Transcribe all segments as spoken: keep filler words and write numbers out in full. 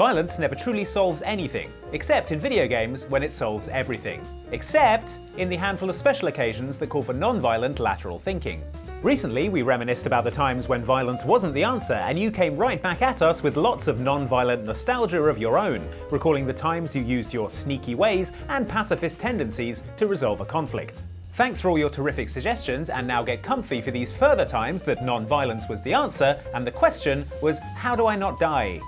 Violence never truly solves anything, except in video games when it solves everything. Except in the handful of special occasions that call for non-violent lateral thinking. Recently, we reminisced about the times when violence wasn't the answer, and you came right back at us with lots of non-violent nostalgia of your own, recalling the times you used your sneaky ways and pacifist tendencies to resolve a conflict. Thanks for all your terrific suggestions, and now get comfy for these further times that non-violence was the answer, and the question was, how do I not die?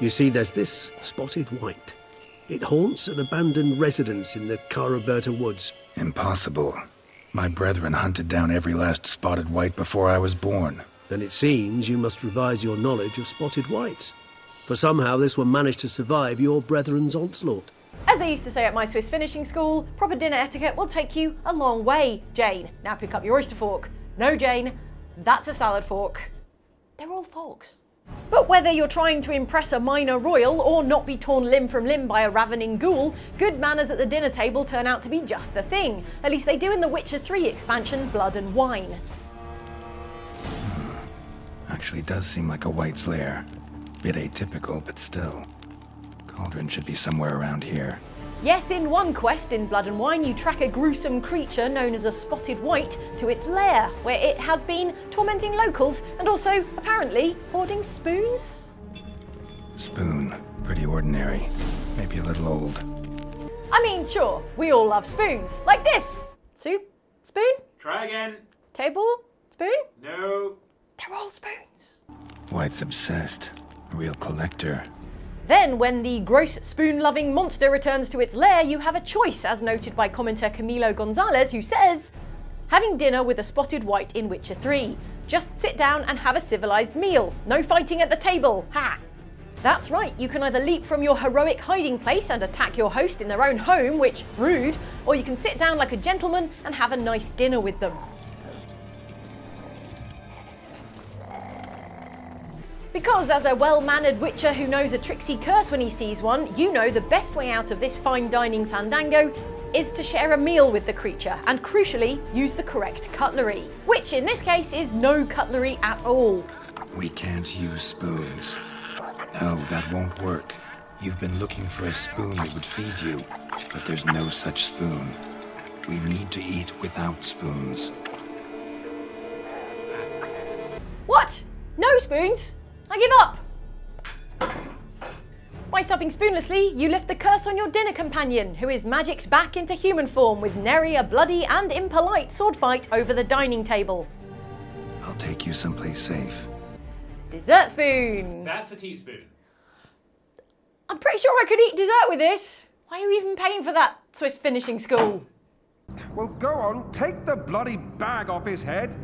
You see, there's this spotted white. It haunts an abandoned residence in the Caroberta woods. Impossible. My brethren hunted down every last spotted white before I was born. Then it seems you must revise your knowledge of spotted whites. For somehow this one managed to survive your brethren's onslaught. As they used to say at my Swiss finishing school, proper dinner etiquette will take you a long way, Jane. Now pick up your oyster fork. No, Jane, that's a salad fork. They're all forks. But whether you're trying to impress a minor royal or not be torn limb from limb by a ravening ghoul, good manners at the dinner table turn out to be just the thing. At least they do in the Witcher three expansion Blood and Wine. Hmm. Actually does seem like a white's lair. Bit atypical, but still. Cauldron should be somewhere around here. Yes, in one quest in Blood and Wine, you track a gruesome creature known as a spotted white to its lair, where it has been tormenting locals and also, apparently, hoarding spoons? Spoon. Pretty ordinary. Maybe a little old. I mean, sure, we all love spoons. Like this. Soup? Spoon? Try again. Table? Spoon? No. They're all spoons. White's obsessed. A real collector. Then, when the gross, spoon-loving monster returns to its lair, you have a choice, as noted by commenter Camilo Gonzalez, who says, having dinner with a spotted white in Witcher three. Just sit down and have a civilized meal. No fighting at the table. Ha! That's right, you can either leap from your heroic hiding place and attack your host in their own home, which, rude, or you can sit down like a gentleman and have a nice dinner with them. Because as a well-mannered witcher who knows a tricksy curse when he sees one, you know the best way out of this fine dining fandango is to share a meal with the creature and, crucially, use the correct cutlery. Which, in this case, is no cutlery at all. We can't use spoons. No, that won't work. You've been looking for a spoon that would feed you, but there's no such spoon. We need to eat without spoons. What? No spoons? I give up! By supping spoonlessly, you lift the curse on your dinner companion, who is magicked back into human form with nary a bloody and impolite sword fight over the dining table. I'll take you someplace safe. Dessert spoon! That's a teaspoon. I'm pretty sure I could eat dessert with this. Why are you even paying for that, Swiss finishing school? Well, go on, take the bloody bag off his head.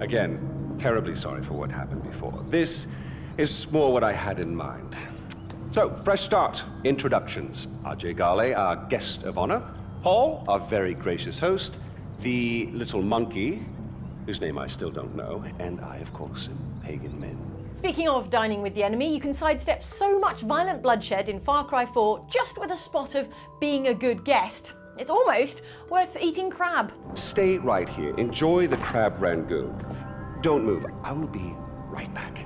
Again, terribly sorry for what happened before. This is more what I had in mind. So, fresh start. Introductions. R J Gale, our guest of honor. Paul, our very gracious host. The little monkey, whose name I still don't know. And I, of course, am Pagan Min. Speaking of dining with the enemy, you can sidestep so much violent bloodshed in Far Cry four just with a spot of being a good guest. It's almost worth eating crab. Stay right here. Enjoy the crab rangoon. Don't move. I will be right back.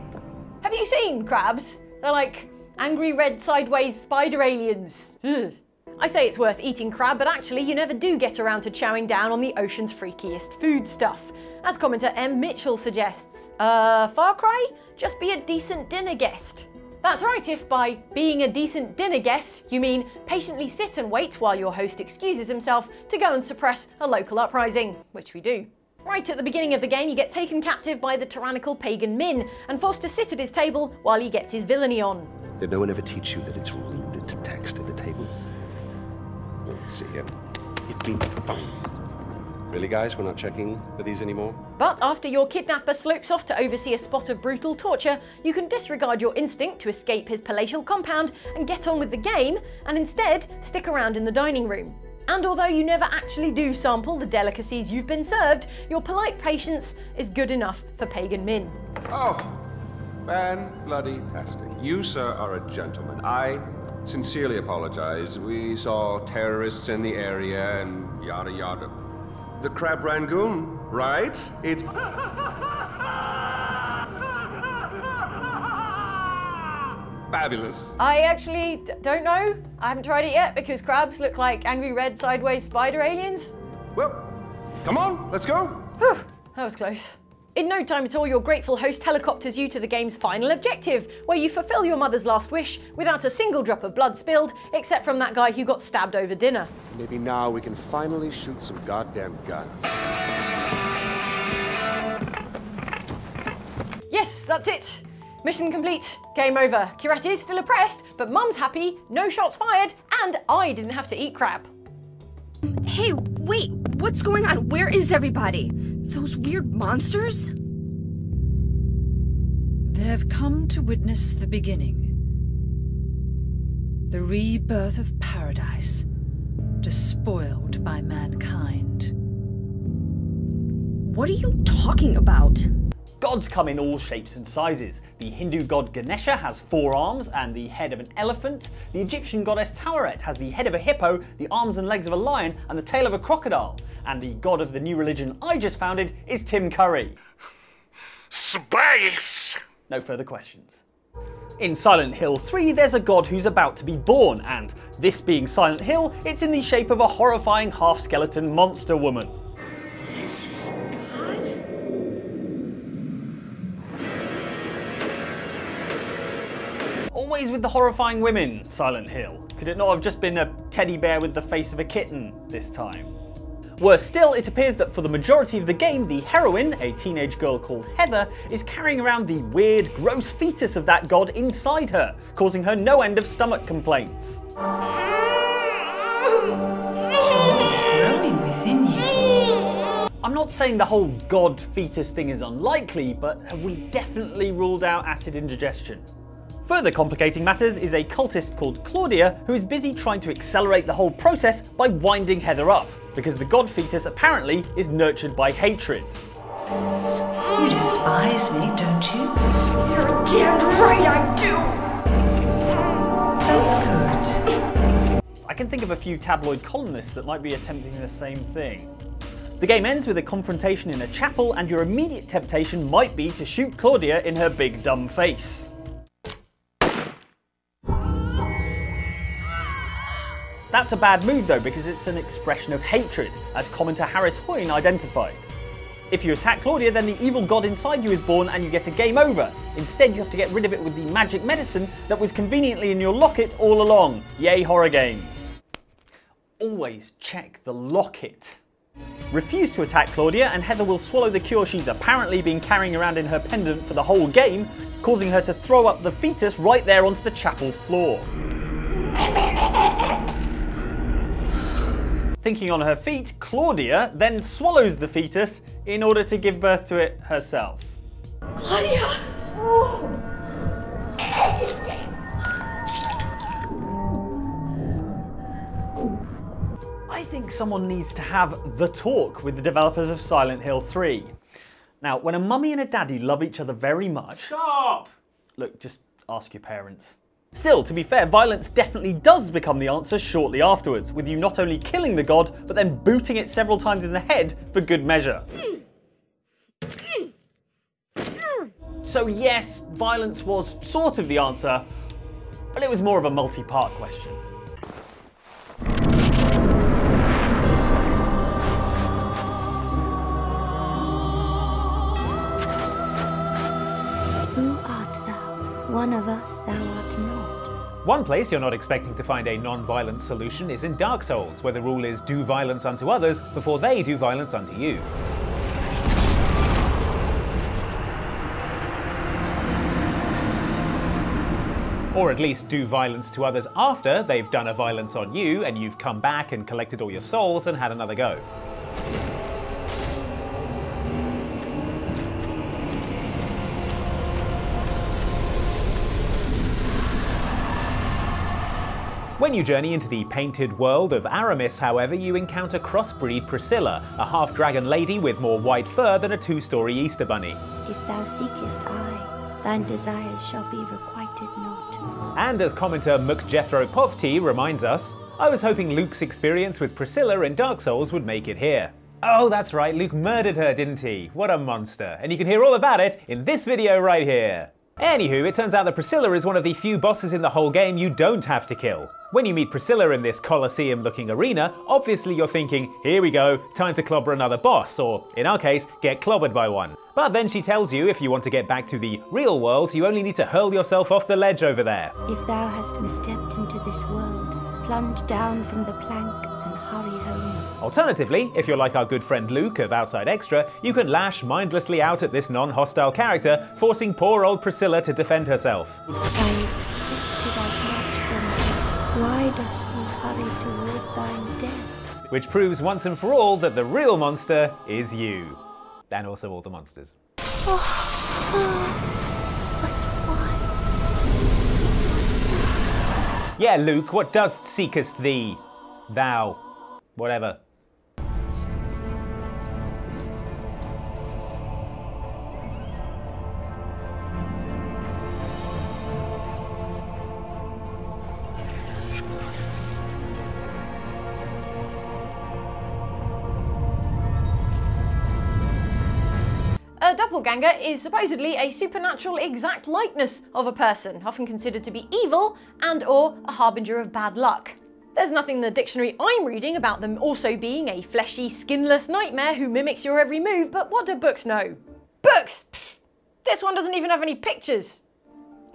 Have you seen crabs? They're like angry red sideways spider aliens. Ugh. I say it's worth eating crab, but actually you never do get around to chowing down on the ocean's freakiest food stuff. As commenter M. Mitchell suggests, uh, Far Cry? Just be a decent dinner guest. That's right, if by being a decent dinner guest, you mean patiently sit and wait while your host excuses himself to go and suppress a local uprising, which we do. Right at the beginning of the game, you get taken captive by the tyrannical Pagan Min and forced to sit at his table while he gets his villainy on. Did no one ever teach you that it's rude to text at the table? Let's see here. Really, guys, we're not checking for these anymore? But after your kidnapper slopes off to oversee a spot of brutal torture, you can disregard your instinct to escape his palatial compound and get on with the game, and instead stick around in the dining room. And although you never actually do sample the delicacies you've been served, your polite patience is good enough for Pagan Min. Oh, fan-bloody-tastic. You, sir, are a gentleman. I Sincerely apologize. We saw terrorists in the area and yada yada. The Crab Rangoon, right? It's... fabulous. I actually d don't know. I haven't tried it yet because crabs look like angry red sideways spider aliens. Well, come on, let's go. Whew, that was close. In no time at all, your grateful host helicopters you to the game's final objective, where you fulfill your mother's last wish without a single drop of blood spilled, except from that guy who got stabbed over dinner. Maybe now we can finally shoot some goddamn guns. Yes, that's it. Mission complete. Game over. Kirat is still oppressed, but Mum's happy, no shots fired, and I didn't have to eat crab. Hey, wait, what's going on? Where is everybody? Those weird monsters? They've come to witness the beginning. The rebirth of paradise, despoiled by mankind. What are you talking about? Gods come in all shapes and sizes. The Hindu god Ganesha has four arms and the head of an elephant. The Egyptian goddess Tawaret has the head of a hippo, the arms and legs of a lion, and the tail of a crocodile. And the god of the new religion I just founded is Tim Curry. Space! No further questions. In Silent Hill three, there's a god who's about to be born, and this being Silent Hill, it's in the shape of a horrifying half-skeleton monster woman. Always with the horrifying women, Silent Hill. Could it not have just been a teddy bear with the face of a kitten this time? Worse still, it appears that for the majority of the game, the heroine, a teenage girl called Heather, is carrying around the weird, gross fetus of that god inside her, causing her no end of stomach complaints. It's growing within you. I'm not saying the whole god fetus thing is unlikely, but have we definitely ruled out acid indigestion? Further complicating matters is a cultist called Claudia who is busy trying to accelerate the whole process by winding Heather up, because the god fetus apparently is nurtured by hatred. You despise me, don't you? You're damn right I do! That's good. I can think of a few tabloid columnists that might be attempting the same thing. The game ends with a confrontation in a chapel, and your immediate temptation might be to shoot Claudia in her big dumb face. That's a bad move though, because it's an expression of hatred, as commenter Harris Hoyne identified. If you attack Claudia, then the evil god inside you is born and you get a game over. Instead, you have to get rid of it with the magic medicine that was conveniently in your locket all along. Yay, horror games. Always check the locket. Refuse to attack Claudia and Heather will swallow the cure she's apparently been carrying around in her pendant for the whole game, causing her to throw up the fetus right there onto the chapel floor. Thinking on her feet, Claudia then swallows the fetus in order to give birth to it herself. Claudia! Oh. I think someone needs to have the talk with the developers of Silent Hill three. Now, when a mummy and a daddy love each other very much... Stop! Look, just ask your parents. Still, to be fair, violence definitely does become the answer shortly afterwards, with you not only killing the god, but then booting it several times in the head for good measure. So yes, violence was sort of the answer, but it was more of a multi-part question. One of us thou art not. One place you're not expecting to find a non-violent solution is in Dark Souls, where the rule is do violence unto others before they do violence unto you. Or at least do violence to others after they've done a violence on you and you've come back and collected all your souls and had another go. When you journey into the painted world of Aramis, however, you encounter crossbreed Priscilla, a half-dragon lady with more white fur than a two-story Easter bunny. If thou seekest I, thine desires shall be requited. did not. And as commenter McJethroPofti reminds us, I was hoping Luke's experience with Priscilla in Dark Souls would make it here. Oh, that's right, Luke murdered her, didn't he? What a monster. And you can hear all about it in this video right here. Anywho, it turns out that Priscilla is one of the few bosses in the whole game you don't have to kill. When you meet Priscilla in this Colosseum-looking arena, obviously you're thinking, here we go, time to clobber another boss, or in our case, get clobbered by one. But then she tells you if you want to get back to the real world, you only need to hurl yourself off the ledge over there. If thou hast misstepped into this world, plunge down from the plank and hurry home. Alternatively, if you're like our good friend Luke of Outside Extra, you can lash mindlessly out at this non-hostile character, forcing poor old Priscilla to defend herself. I expected as much from thee. Why dost thou hurry toward thine death? Which proves once and for all that the real monster is you. And also all the monsters. Oh, oh. Yeah, Luke, what dost seekest thee? Thou. Whatever. A doppelganger is supposedly a supernatural exact likeness of a person, often considered to be evil and or a harbinger of bad luck. There's nothing in the dictionary I'm reading about them also being a fleshy, skinless nightmare who mimics your every move, but what do books know? Books! Pfft. This one doesn't even have any pictures.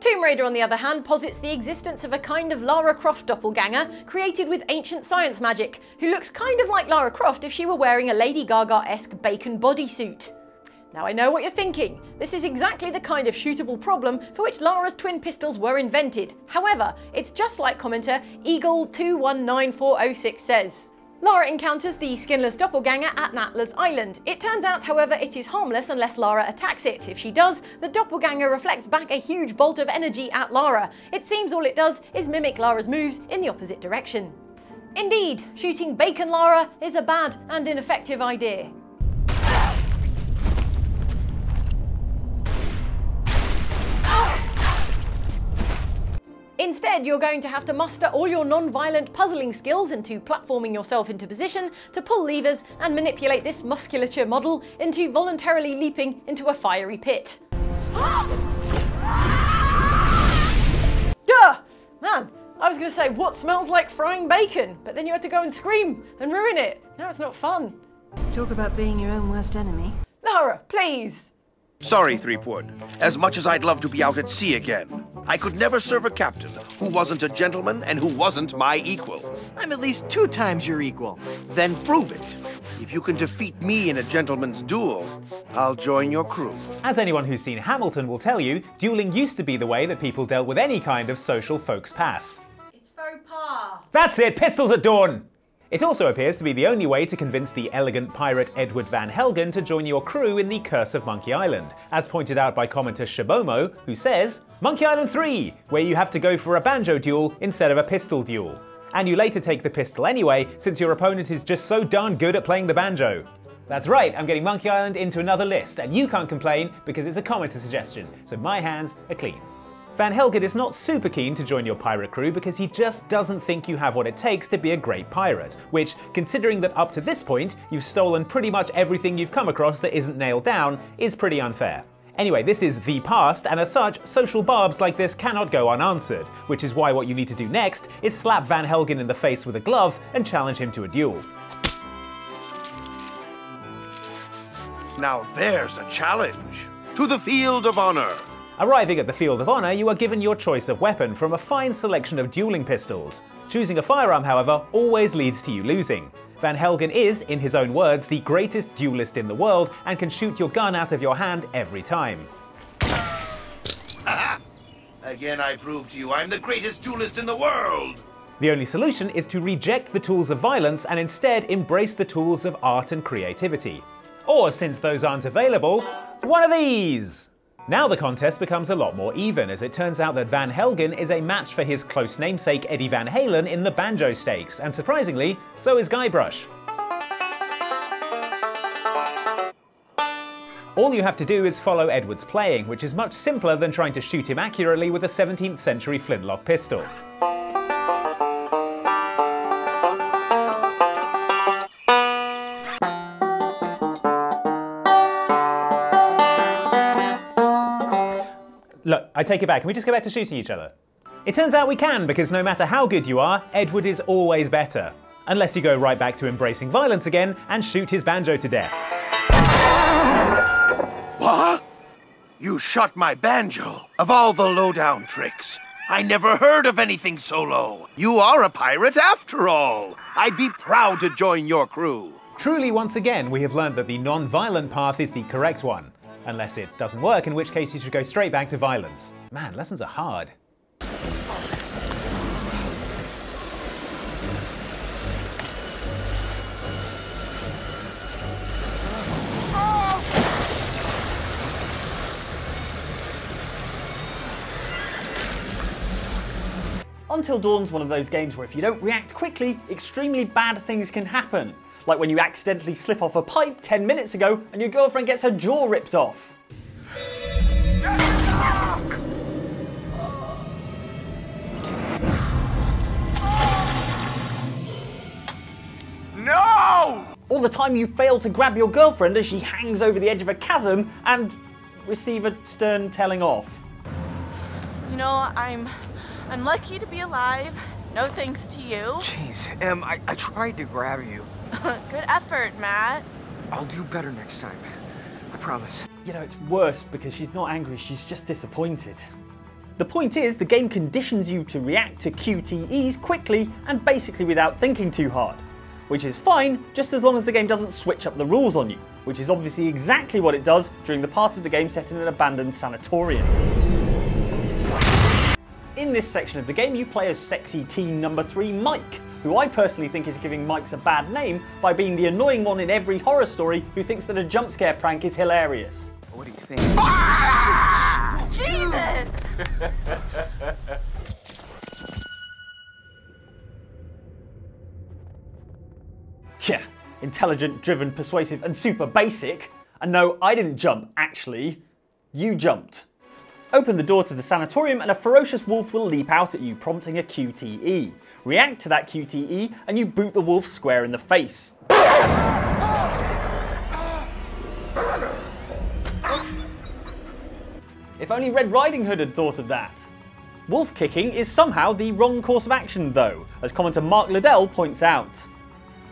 Tomb Raider, on the other hand, posits the existence of a kind of Lara Croft doppelganger created with ancient science magic, who looks kind of like Lara Croft if she were wearing a Lady Gaga-esque bacon bodysuit. Now I know what you're thinking. This is exactly the kind of shootable problem for which Lara's twin pistols were invented. However, it's just like commenter Eagle two one nine four oh six says. Lara encounters the skinless doppelganger at Natla's Island. It turns out, however, it is harmless unless Lara attacks it. If she does, the doppelganger reflects back a huge bolt of energy at Lara. It seems all it does is mimic Lara's moves in the opposite direction. Indeed, shooting bacon Lara is a bad and ineffective idea. Instead, you're going to have to muster all your non-violent puzzling skills into platforming yourself into position to pull levers and manipulate this musculature model into voluntarily leaping into a fiery pit. Duh! Man, I was going to say, what smells like frying bacon? But then you had to go and scream and ruin it. Now it's not fun. Talk about being your own worst enemy. Lara, please! Sorry, Threepwood. As much as I'd love to be out at sea again, I could never serve a captain who wasn't a gentleman and who wasn't my equal. I'm at least two times your equal. Then prove it. If you can defeat me in a gentleman's duel, I'll join your crew. As anyone who's seen Hamilton will tell you, dueling used to be the way that people dealt with any kind of social folks pass. It's faux pas. That's it, pistols at dawn! It also appears to be the only way to convince the elegant pirate Edward van Helgen to join your crew in the Curse of Monkey Island, as pointed out by commenter Shabomo, who says, Monkey Island three, where you have to go for a banjo duel instead of a pistol duel. And you later take the pistol anyway, since your opponent is just so darn good at playing the banjo. That's right, I'm getting Monkey Island into another list, and you can't complain because it's a commenter suggestion, so my hands are clean. Van Helgen is not super keen to join your pirate crew because he just doesn't think you have what it takes to be a great pirate, which, considering that up to this point you've stolen pretty much everything you've come across that isn't nailed down, is pretty unfair. Anyway, this is the past, and as such, social barbs like this cannot go unanswered, which is why what you need to do next is slap Van Helgen in the face with a glove and challenge him to a duel. Now there's a challenge! To the Field of Honor! Arriving at the Field of Honor, you are given your choice of weapon from a fine selection of dueling pistols. Choosing a firearm, however, always leads to you losing. Van Helgen is, in his own words, the greatest duelist in the world and can shoot your gun out of your hand every time. Aha! Again, I prove to you I'm the greatest duelist in the world! The only solution is to reject the tools of violence and instead embrace the tools of art and creativity. Or, since those aren't available, one of these! Now the contest becomes a lot more even, as it turns out that Van Helgen is a match for his close namesake Eddie Van Halen in the banjo stakes, and surprisingly, so is Guybrush. All you have to do is follow Edward's playing, which is much simpler than trying to shoot him accurately with a seventeenth century flintlock pistol. Look, I take it back. Can we just go back to shooting each other? It turns out we can, because no matter how good you are, Edward is always better. Unless you go right back to embracing violence again and shoot his banjo to death. What? You shot my banjo? Of all the low-down tricks, I never heard of anything so low. You are a pirate after all. I'd be proud to join your crew. Truly, once again, we have learned that the non-violent path is the correct one. Unless it doesn't work, in which case you should go straight back to violence. Man, lessons are hard. Until Dawn's one of those games where if you don't react quickly, extremely bad things can happen. Like when you accidentally slip off a pipe ten minutes ago and your girlfriend gets her jaw ripped off. No! All the time you fail to grab your girlfriend as she hangs over the edge of a chasm and receive a stern telling off. You know, I'm... I'm lucky to be alive, no thanks to you. Jeez, Em, I, I tried to grab you. Good effort, Matt. I'll do better next time, I promise. You know, it's worse because she's not angry, she's just disappointed. The point is, the game conditions you to react to Q T Es quickly and basically without thinking too hard. Which is fine, just as long as the game doesn't switch up the rules on you. Which is obviously exactly what it does during the part of the game set in an abandoned sanatorium. In this section of the game, you play as sexy teen number three, Mike, who I personally think is giving Mike's a bad name by being the annoying one in every horror story who thinks that a jump scare prank is hilarious. What do you think? Ah! Jesus! Yeah, intelligent, driven, persuasive, and super basic. And no, I didn't jump, actually. You jumped. Open the door to the sanatorium and a ferocious wolf will leap out at you, prompting a Q T E. React to that Q T E and you boot the wolf square in the face. If only Red Riding Hood had thought of that. Wolf kicking is somehow the wrong course of action though, as commentator Mark Liddell points out.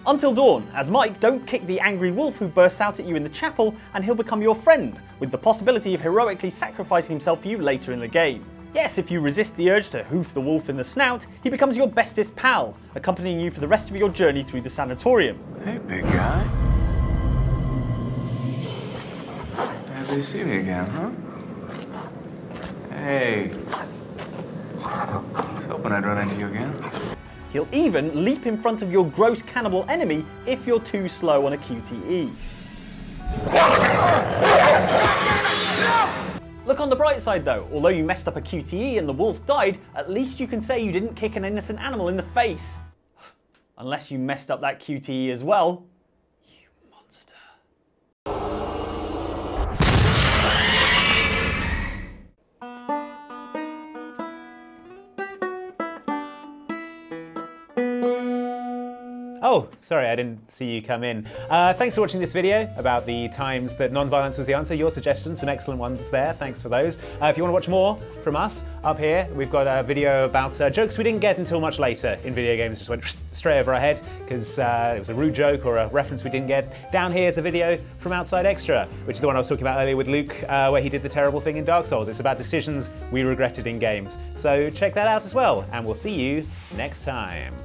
Until Dawn, as Mike, don't kick the angry wolf who bursts out at you in the chapel and he'll become your friend, with the possibility of heroically sacrificing himself for you later in the game. Yes, if you resist the urge to hoof the wolf in the snout, he becomes your bestest pal, accompanying you for the rest of your journey through the sanatorium. Hey, big guy. Happy to see you again, huh? Hey. I was hoping I'd run into you again. He'll even leap in front of your gross cannibal enemy if you're too slow on a Q T E. Look on the bright side though, although you messed up a Q T E and the wolf died, at least you can say you didn't kick an innocent animal in the face. Unless you messed up that Q T E as well. You monster. Oh, sorry, I didn't see you come in. Uh, thanks for watching this video about the times that non-violence was the answer. Your suggestions, some excellent ones there. Thanks for those. Uh, if you want to watch more from us, up here, we've got a video about uh, jokes we didn't get until much later in video games. Just went straight over our head because uh, it was a rude joke or a reference we didn't get. Down here is a video from Outside Extra, which is the one I was talking about earlier with Luke, uh, where he did the terrible thing in Dark Souls. It's about decisions we regretted in games. So check that out as well, and we'll see you next time.